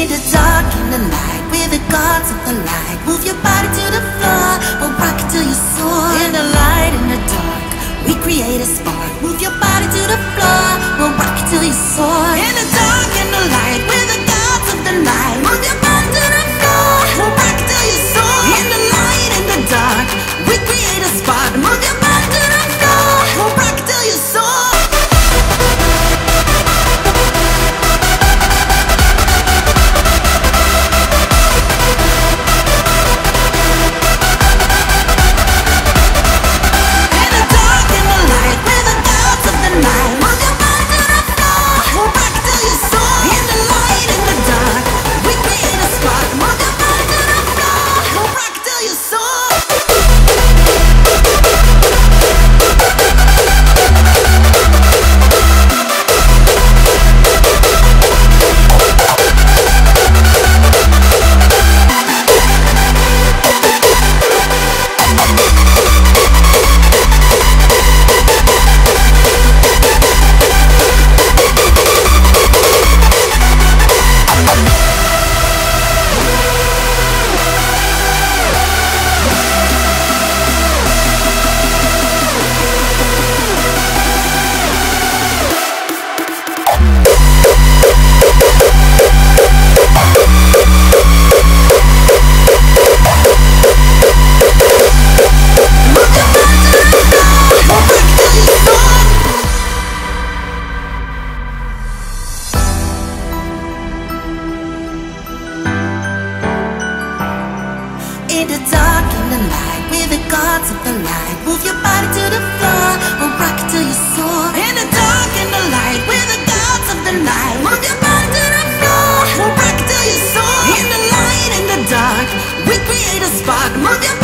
in the dark, in the night, with the guns of the light. Move your body to the floor, we'll rock it till you soar. In the light, in the dark, we create a spark. Move your body to the floor, we'll rock it till you soar. In the dark, in the light, with the guns of the light. Move your body to the floor, we'll rock it till you soar. In the light, in the dark, we create a spark. Move your body to the floor, we'll rock it till you soar. In the dark, in the night, with the guards of the light. Move your body to the floor, we'll rock it till you soar. In the dark, in the light, with the guards of the light. Move your body to the floor, we'll rock it till you soar. In the light, in the dark, we create a spark. Move your body.